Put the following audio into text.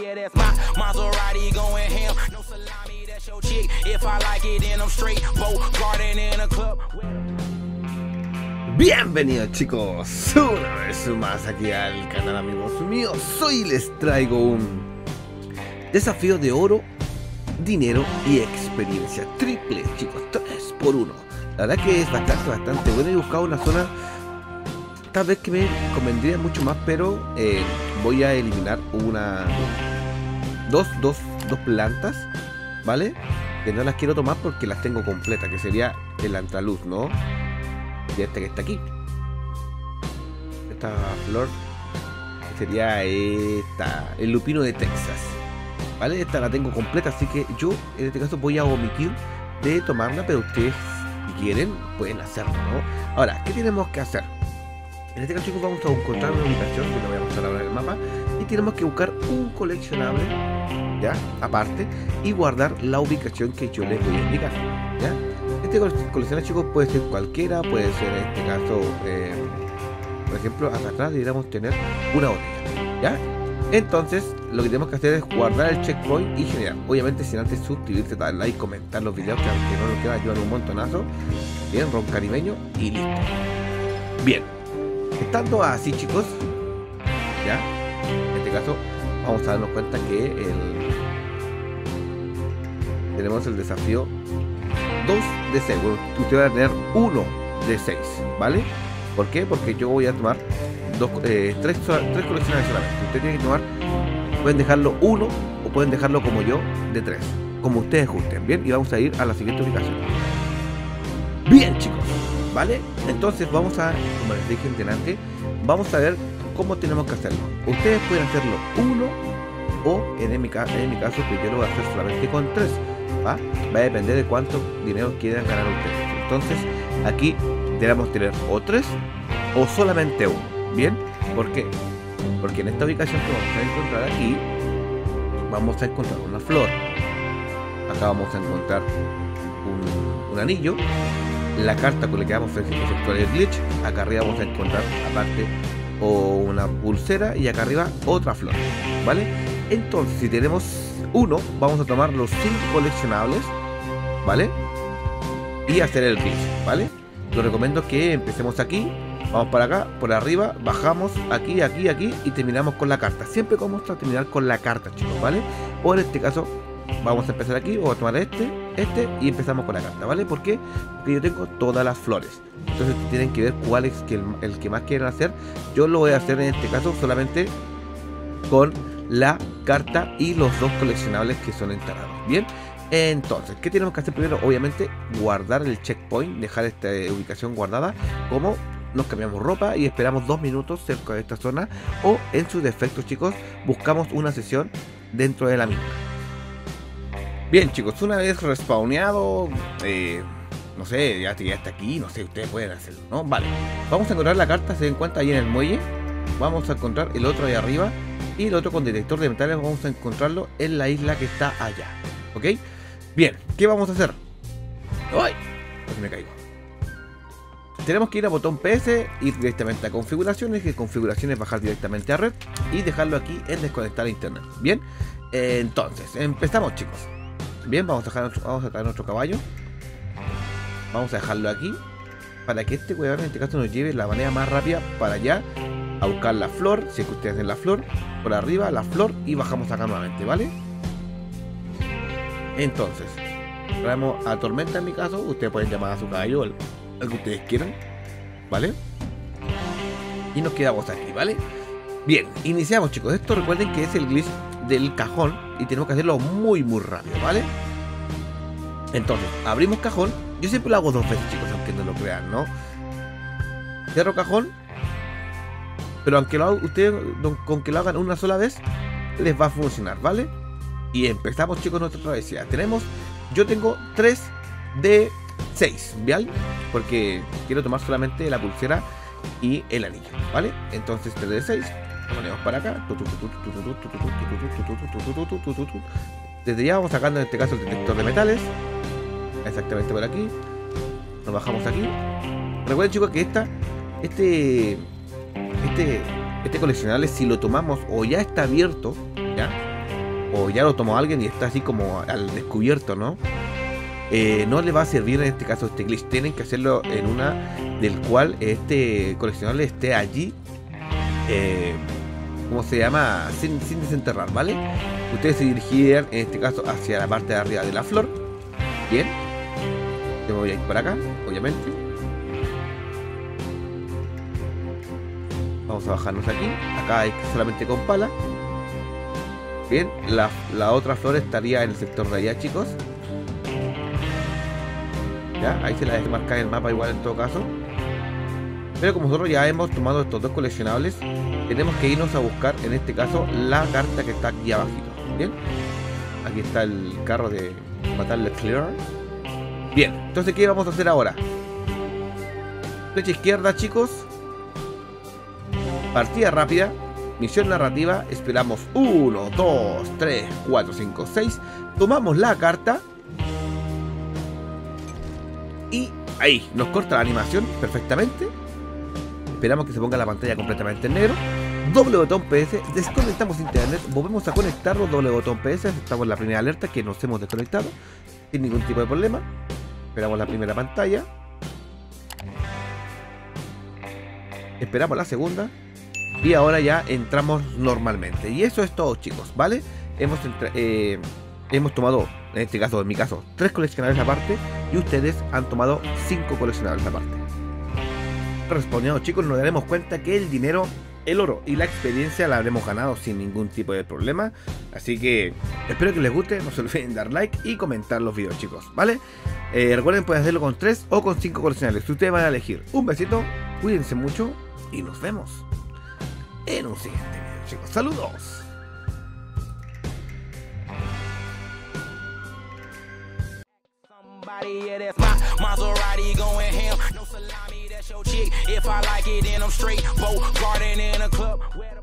Yeah, that's my Maserati going ham. No salami, that's your chick. If I like it, then I'm straight. Bow garden in a club. Bienvenidos chicos, una vez más aquí al canal, amigos míos. Hoy les traigo un desafío de oro, dinero y experiencia. Triple, chicos, 3x1. La verdad que es bastante bueno. He buscado una zona tal vez que me convendría mucho más, pero voy a eliminar una dos plantas, ¿vale? Que no las quiero tomar porque las tengo completas, que sería el antraluz, ¿no? Y esta que está aquí, esta flor, sería esta, el lupino de Texas, ¿vale? Esta la tengo completa, así que yo en este caso voy a omitir de tomarla, pero ustedes si quieren pueden hacerlo, ¿no? Ahora, ¿qué tenemos que hacer? En este caso, chicos, vamos a encontrar una ubicación que la voy a mostrar ahora en el mapa, y tenemos que buscar un coleccionable, ¿ya? Aparte, y guardar la ubicación que yo les voy a indicar, ¿ya? Este coleccionable, chicos, puede ser cualquiera, puede ser en este caso, por ejemplo, acá atrás deberíamos tener una botella, ¿ya? Entonces, lo que tenemos que hacer es guardar el checkpoint y generar. Obviamente, sin antes suscribirse, dar like, comentar los videos, que aunque no nos queda, ayudan un montonazo. Bien, roncarimeño y listo. Bien. Estando así, chicos, ya, en este caso vamos a darnos cuenta que tenemos el desafío 2 de 6, bueno, usted va a tener 1 de 6, ¿vale? ¿Por qué? Porque yo voy a tomar 3 colecciones solamente. Ustedes tienen que tomar, pueden dejarlo 1 o pueden dejarlo como yo, de 3, como ustedes gusten, ¿bien? Y vamos a ir a la siguiente ubicación. Bien, chicos, ¿vale? Entonces vamos a, como les dije delante, vamos a ver cómo tenemos que hacerlo. Ustedes pueden hacerlo 1 o en mi caso, que yo lo voy a hacer solamente con 3, ¿va? Va a depender de cuánto dinero quieran ganar ustedes. Entonces aquí debemos tener o 3 o solamente 1, ¿bien? ¿Por qué? Porque en esta ubicación que vamos a encontrar aquí, vamos a encontrar una flor. Acá vamos a encontrar un anillo. La carta con la que vamos a efectuar el glitch. Acá arriba vamos a encontrar aparte o una pulsera y acá arriba otra flor, ¿vale? Entonces si tenemos 1, vamos a tomar los 5 coleccionables, ¿vale? Y hacer el glitch, ¿vale? Lo recomiendo que empecemos aquí, vamos para acá, por arriba, bajamos aquí, aquí, aquí y terminamos con la carta. Siempre vamos a terminar con la carta, chicos, ¿vale? O en este caso vamos a empezar aquí, vamos a tomar este y empezamos con la carta, ¿vale? ¿Por qué? Porque yo tengo todas las flores. Entonces tienen que ver cuál es el que más quieren hacer. Yo lo voy a hacer en este caso solamente con la carta y los 2 coleccionables que son enterrados, ¿bien? Entonces, ¿qué tenemos que hacer primero? Obviamente guardar el checkpoint, dejar esta ubicación guardada. Como nos cambiamos ropa y esperamos 2 minutos cerca de esta zona, o en su defecto, chicos, buscamos una sesión dentro de la misma. Bien, chicos, una vez respawneado, no sé, ya está aquí, no sé, ustedes pueden hacerlo, ¿no? Vale, vamos a encontrar la carta, se den cuenta, ahí en el muelle. Vamos a encontrar el otro ahí arriba y el otro con detector de metales vamos a encontrarlo en la isla que está allá, ¿ok? Bien, ¿qué vamos a hacer? ¡Ay! Pues me caigo. Tenemos que ir a botón PS, ir directamente a configuraciones, que configuraciones bajar directamente a red y dejarlo aquí en desconectar a internet, ¿bien? Entonces, empezamos, chicos. Bien, vamos a traer nuestro caballo. Vamos a dejarlo aquí para que este weón en este caso nos lleve la manera más rápida para allá a buscar la flor, si es que ustedes hacen la flor, por arriba la flor y bajamos acá nuevamente, ¿vale? Entonces, traemos a Tormenta en mi caso, ustedes pueden llamar a su caballo, el que ustedes quieran, ¿vale? Y nos quedamos aquí, ¿vale? Bien, iniciamos, chicos. Esto recuerden que es el glitch del cajón y tenemos que hacerlo muy rápido, ¿vale? Entonces, abrimos cajón. Yo siempre lo hago 2 veces, chicos, aunque no lo crean, ¿no? Cierro cajón, pero aunque lo hagan, ustedes con que lo hagan una sola vez les va a funcionar, ¿vale? Y empezamos, chicos, nuestra travesía. Yo tengo 3 de 6, ¿vale? Porque quiero tomar solamente la pulsera y el anillo, ¿vale? Entonces 3 de 6. Ponemos para acá, desde ya vamos sacando en este caso el detector de metales, exactamente por aquí, nos bajamos aquí. Recuerden, chicos, que este coleccionable, si lo tomamos o ya está abierto, ya o ya lo tomó alguien y está así como al descubierto, ¿no? No le va a servir en este caso este glitch. Tienen que hacerlo en una del cual este coleccionable esté allí, ¿cómo se llama? Sin desenterrar, ¿vale? Ustedes se dirigirán en este caso hacia la parte de arriba de la flor. Bien, yo me voy a ir para acá, obviamente. Vamos a bajarnos aquí. Acá hay solamente con pala. Bien, la otra flor estaría en el sector de allá, chicos. Ya, ahí se la dejé marcar en el mapa igual en todo caso. Pero como nosotros ya hemos tomado estos dos coleccionables, tenemos que irnos a buscar en este caso la carta que está aquí abajito. Bien, aquí está el carro de Battle Clear. Bien, entonces ¿qué vamos a hacer ahora? Flecha izquierda, chicos. Partida rápida, misión narrativa. Esperamos 1, 2, 3, 4, 5, 6. Tomamos la carta. Y ahí, nos corta la animación perfectamente. Esperamos que se ponga la pantalla completamente en negro. Doble botón PS, desconectamos internet, volvemos a conectarlo, doble botón PS, estamos en la primera alerta que nos hemos desconectado, sin ningún tipo de problema. Esperamos la primera pantalla. Esperamos la segunda. Y ahora ya entramos normalmente. Y eso es todo, chicos, ¿vale? Hemos tomado, en este caso, en mi caso, 3 coleccionables aparte, y ustedes han tomado 5 coleccionables aparte. Respondiendo, chicos, nos daremos cuenta que el dinero, el oro y la experiencia la habremos ganado sin ningún tipo de problema. Así que espero que les guste, no se olviden dar like y comentar los videos, chicos, ¿vale? Recuerden, pueden hacerlo con 3 o con 5 coleccionables, si ustedes van a elegir. Un besito, cuídense mucho y nos vemos en un siguiente video, chicos. ¡Saludos! Yeah, that's my Maserati going ham. No salami, that's your chick. If I like it, then I'm straight. Bow garden in a club.